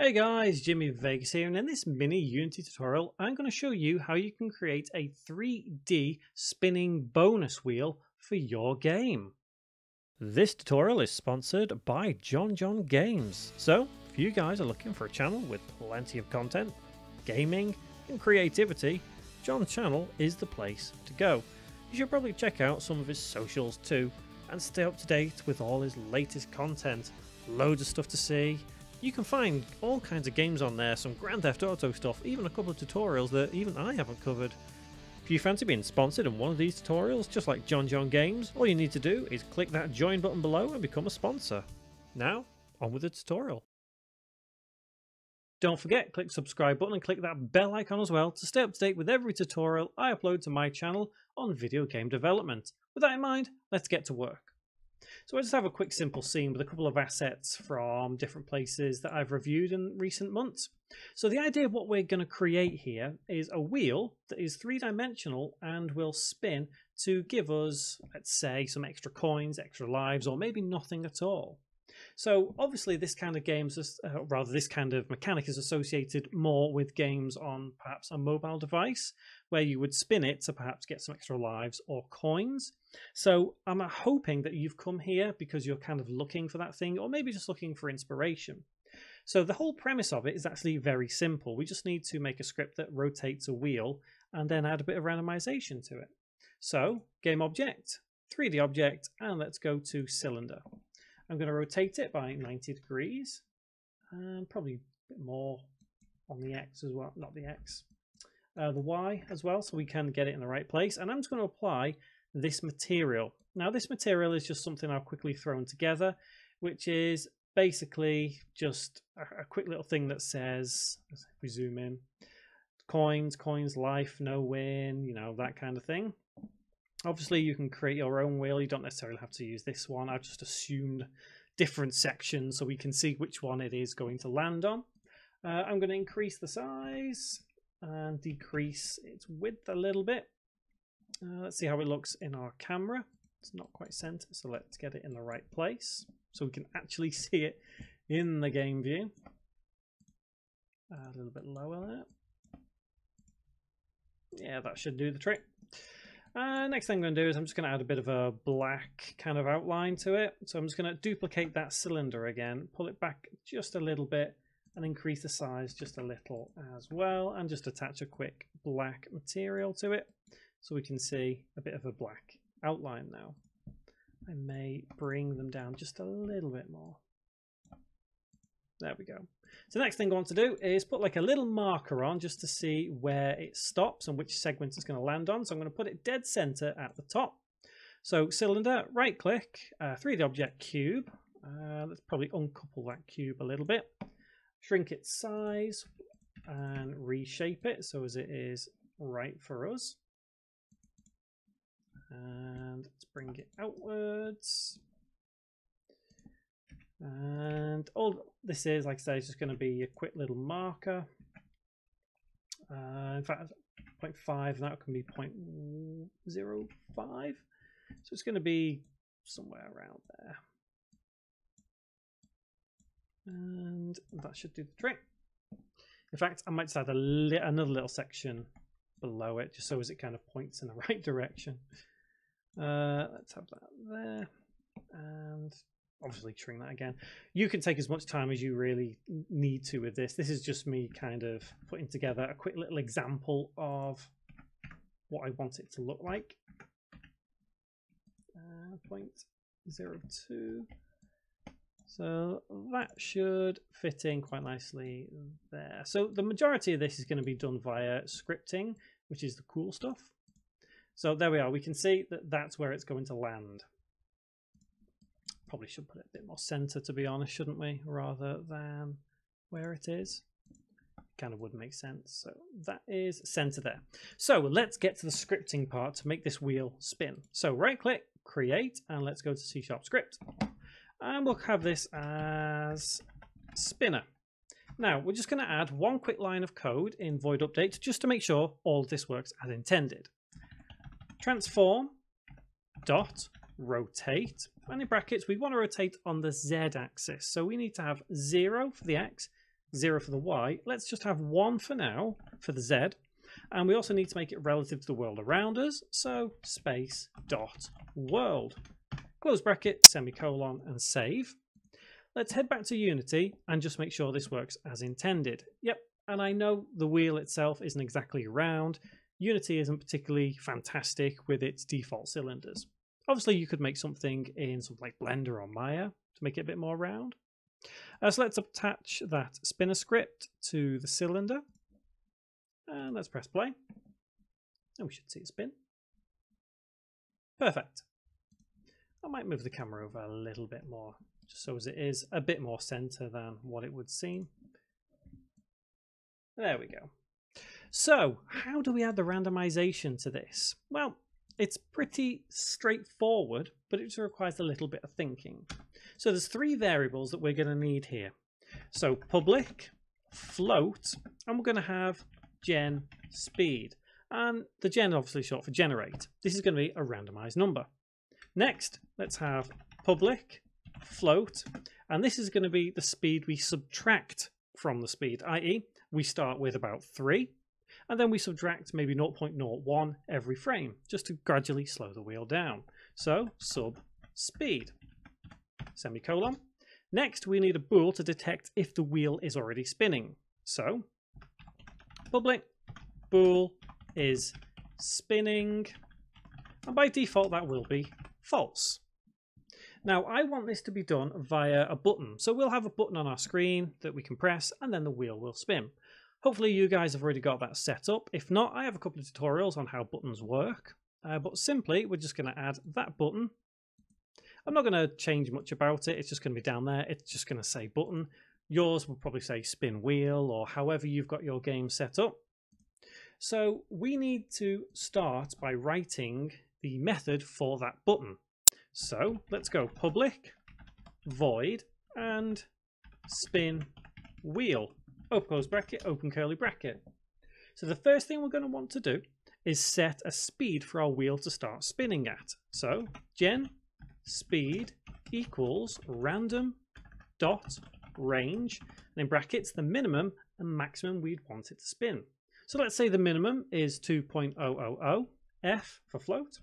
Hey guys, Jimmy Vegas here, and in this mini Unity tutorial I'm going to show you how you can create a 3D spinning bonus wheel for your game. This tutorial is sponsored by John John Games, so if you guys are looking for a channel with plenty of content, gaming and creativity, John's channel is the place to go. You should probably check out some of his socials too and stay up to date with all his latest content. Loads of stuff to see. You can find all kinds of games on there, some Grand Theft Auto stuff, even a couple of tutorials that even I haven't covered. If you fancy being sponsored in one of these tutorials, just like John John Games, all you need to do is click that join button below and become a sponsor. Now, on with the tutorial. Don't forget, click subscribe button and click that bell icon as well to stay up to date with every tutorial I upload to my channel on video game development. With that in mind, let's get to work. So I just have a quick simple scene with a couple of assets from different places that I've reviewed in recent months. So the idea of what we're going to create here is a wheel that is three-dimensional and will spin to give us, let's say, some extra coins, extra lives, or maybe nothing at all. So obviously this kind of mechanic is associated more with games on perhaps a mobile device where you would spin it to perhaps get some extra lives or coins. So I'm hoping that you've come here because you're kind of looking for that thing, or maybe just looking for inspiration. So the whole premise of it is actually very simple. We just need to make a script that rotates a wheel and then add a bit of randomization to it. So game object, 3D object, and let's go to cylinder. I'm going to rotate it by 90 degrees and probably a bit more on the X as well, not the X, the Y as well, so we can get it in the right place. And I'm just going to apply this material. Now this material is just something I've quickly thrown together, which is basically just a quick little thing that says, if we zoom in, coins, life, no win, you know, that kind of thing. Obviously you can create your own wheel, you don't necessarily have to use this one. I've just assumed different sections so we can see which one it is going to land on. I'm going to increase the size and decrease its width a little bit. Let's see how it looks in our camera. It's not quite centered, so let's get it in the right place so we can actually see it in the game view. A little bit lower there. Yeah, that should do the trick. Next thing I'm going to do is I'm just going to add a bit of a black kind of outline to it. So I'm just going to duplicate that cylinder again, pull it back just a little bit and increase the size just a little as well. And just attach a quick black material to it so we can see a bit of a black outline now. I may bring them down just a little bit more. There we go. So the next thing I want to do is put like a little marker on just to see where it stops and which segment it's going to land on. So I'm going to put it dead center at the top. So cylinder, right click, 3D object cube. Let's probably uncouple that cube a little bit. Shrink its size and reshape it so as it is right for us. And let's bring it outwards. And all this is, like I say, is just going to be a quick little marker. In fact, 0.5, and that can be 0.05. So it's going to be somewhere around there. And that should do the trick. In fact, I might just add another little section below it, just so as it kind of points in the right direction. Let's have that there. And obviously trim that again. You can take as much time as you really need to with this. This is just me kind of putting together a quick little example of what I want it to look like. 0.02. So that should fit in quite nicely there. So the majority of this is going to be done via scripting, which is the cool stuff. So there we are. We can see that that's where it's going to land. Probably should put it a bit more center, to be honest, shouldn't we, rather than where it is. Kind of would make sense. So that is center there. So let's get to the scripting part to make this wheel spin. So right click, create, and let's go to C# script, and we'll have this as spinner. Now we're just going to add one quick line of code in void update just to make sure all of this works as intended. Transform dot rotate, and in brackets we want to rotate on the Z axis, so we need to have 0 for the X 0 for the Y. Let's just have 1 for now for the Z. And we also need to make it relative to the world around us. So space dot world. Close bracket, semicolon, and save. Let's head back to Unity and just make sure this works as intended. Yep, and I know the wheel itself isn't exactly round. Unity isn't particularly fantastic with its default cylinders. Obviously, you could make something in something like Blender or Maya to make it a bit more round. So let's attach that spinner script to the cylinder. And let's press play. And we should see it spin. Perfect. I might move the camera over a little bit more, just so as it is a bit more center than what it would seem. There we go. So how do we add the randomization to this? Well, it's pretty straightforward, but it requires a little bit of thinking. So there's 3 variables that we're going to need here. So public, float, and we're going to have gen speed. And the gen obviously short for generate. This is going to be a randomized number. Next, let's have public, float, and this is going to be the speed we subtract from the speed, i.e. we start with about 3, and then we subtract maybe 0.01 every frame, just to gradually slow the wheel down. So sub speed, semicolon. Next, we need a bool to detect if the wheel is already spinning. So public bool is spinning, and by default that will be false. Now I want this to be done via a button, so we'll have a button on our screen that we can press and then the wheel will spin. Hopefully you guys have already got that set up. If not, I have a couple of tutorials on how buttons work, but simply we're just going to add that button. I'm not going to change much about it, it's just going to be down there, it's just going to say button. Yours will probably say spin wheel or however you've got your game set up. So we need to start by writing the method for that button. So let's go public void and spin wheel, open close bracket, open curly bracket. So the first thing we're going to want to do is set a speed for our wheel to start spinning at. So gen speed equals random dot range, and in brackets the minimum and maximum we'd want it to spin. So let's say the minimum is 2.000, F for float,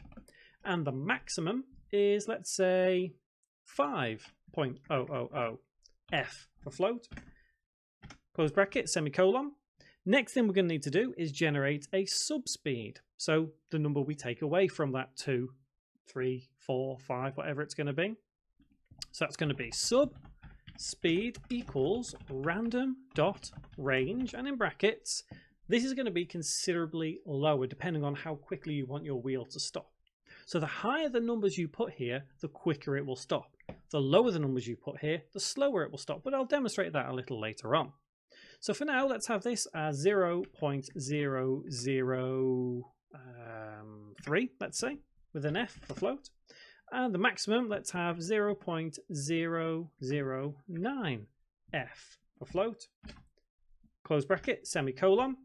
and the maximum is, let's say, 5.000, F for float, close bracket, semicolon. Next thing we're going to need to do is generate a subspeed, so the number we take away from that 2, 3, 4, 5, whatever it's going to be. So that's going to be sub speed equals random dot range, and in brackets this is going to be considerably lower depending on how quickly you want your wheel to stop. So the higher the numbers you put here, the quicker it will stop. The lower the numbers you put here, the slower it will stop, but I'll demonstrate that a little later on. So for now, let's have this as 0.003, let's say, with an F for float. And the maximum, let's have 0.009 F for float, close bracket, semicolon.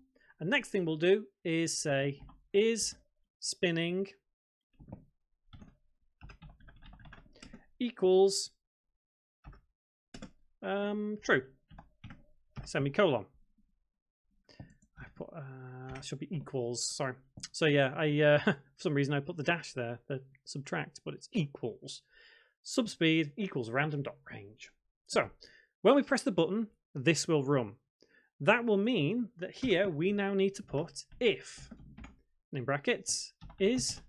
And next thing we'll do is say is spinning equals true, semicolon. I put should be equals, sorry. So yeah, for some reason I put the dash there, the subtract, but it's equals. Subspeed equals random dot range. So when we press the button, this will run. That will mean that here we now need to put if, and in brackets, is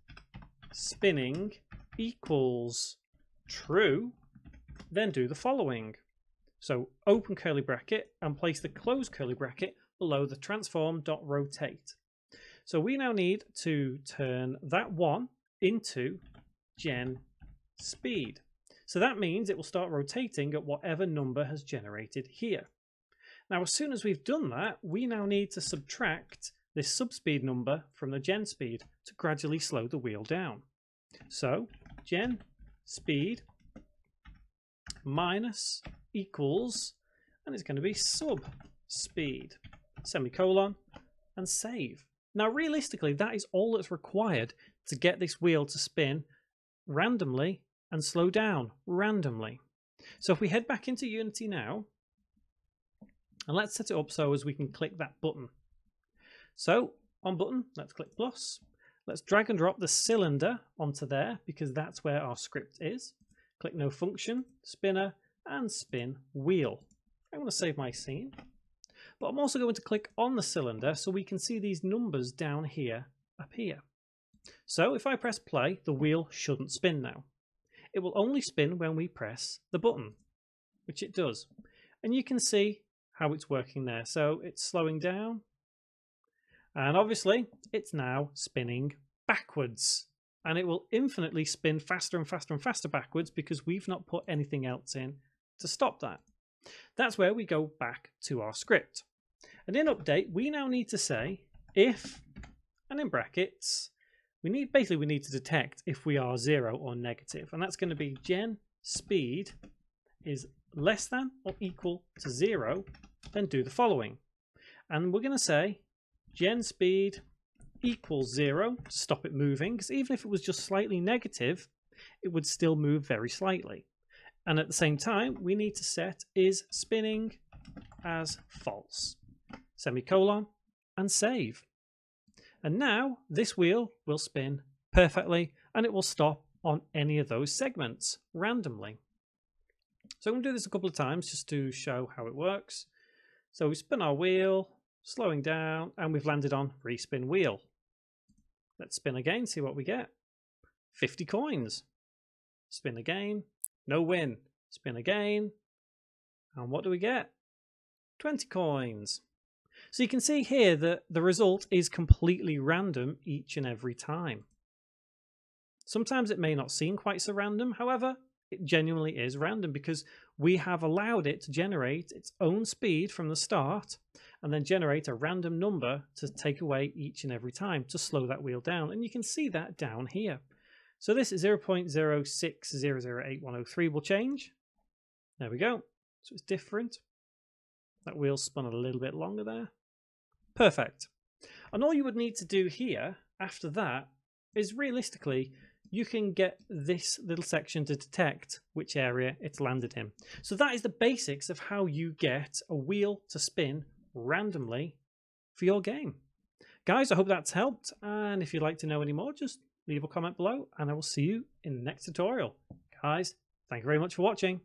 spinning equals true, then do the following. So open curly bracket and place the closed curly bracket below the transform.rotate. So we now need to turn that 1 into gen speed. So that means it will start rotating at whatever number has generated here. Now, as soon as we've done that, we now need to subtract this subspeed number from the gen speed to gradually slow the wheel down. So gen speed minus equals, and it's going to be sub speed, semicolon, and save. Now, realistically, that is all that's required to get this wheel to spin randomly and slow down randomly. So if we head back into Unity now, And let's set it up so as we can click that button. So on button, let's click plus. Let's drag and drop the cylinder onto there because that's where our script is. Click no function, spinner, and spin wheel. I'm going to save my scene, but I'm also going to click on the cylinder so we can see these numbers down here appear. So if I press play, the wheel shouldn't spin now. It will only spin when we press the button, which it does. And you can see how it's working there. So it's slowing down. And obviously it's now spinning backwards, and it will infinitely spin faster and faster and faster backwards because we've not put anything else in to stop that. That's where we go back to our script. And in update, we now need to say if, and in brackets, we need to detect if we are zero or negative. And that's going to be gen speed is less than or equal to zero, then do the following. And we're going to say gen speed equals zero, stop it moving, because even if it was just slightly negative, it would still move very slightly. And at the same time, we need to set is spinning as false, semicolon, and save. And now this wheel will spin perfectly, and it will stop on any of those segments randomly. So I'm going to do this a couple of times just to show how it works. So we spin our wheel, slowing down, and we've landed on respin wheel. Let's spin again, see what we get. 50 coins. Spin again. No win. Spin again. And what do we get? 20 coins. So you can see here that the result is completely random each and every time. Sometimes it may not seem quite so random. However, it genuinely is random because we have allowed it to generate its own speed from the start and then generate a random number to take away each and every time to slow that wheel down. And you can see that down here. So this is 0.06008103 will change. There we go. So it's different. That wheel spun a little bit longer there. Perfect. And all you would need to do here after that is realistically, you can get this little section to detect which area it's landed in. So that is the basics of how you get a wheel to spin randomly for your game. Guys, I hope that's helped. And if you'd like to know any more, just leave a comment below and I will see you in the next tutorial. Guys, thank you very much for watching.